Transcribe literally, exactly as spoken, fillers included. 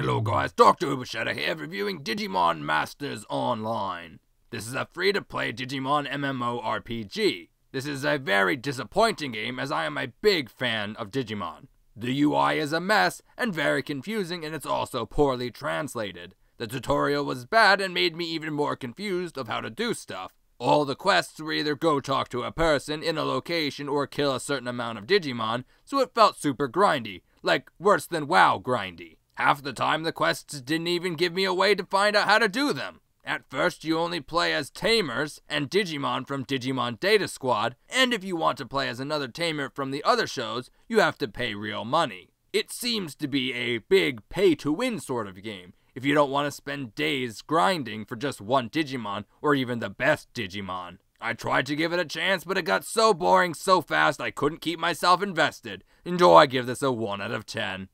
Hello guys, Doctor Ubershadow here, reviewing Digimon Masters Online. This is a free-to-play Digimon M M O R P G. This is a very disappointing game as I am a big fan of Digimon. The U I is a mess and very confusing, and it's also poorly translated. The tutorial was bad and made me even more confused of how to do stuff. All the quests were either go talk to a person in a location or kill a certain amount of Digimon, so it felt super grindy, like worse than WoW grindy. Half the time the quests didn't even give me a way to find out how to do them. At first you only play as Tamers and Digimon from Digimon Data Squad, and if you want to play as another Tamer from the other shows, you have to pay real money. It seems to be a big pay-to-win sort of game, if you don't want to spend days grinding for just one Digimon, or even the best Digimon. I tried to give it a chance, but it got so boring so fast I couldn't keep myself invested, and oh, I give this a one out of ten.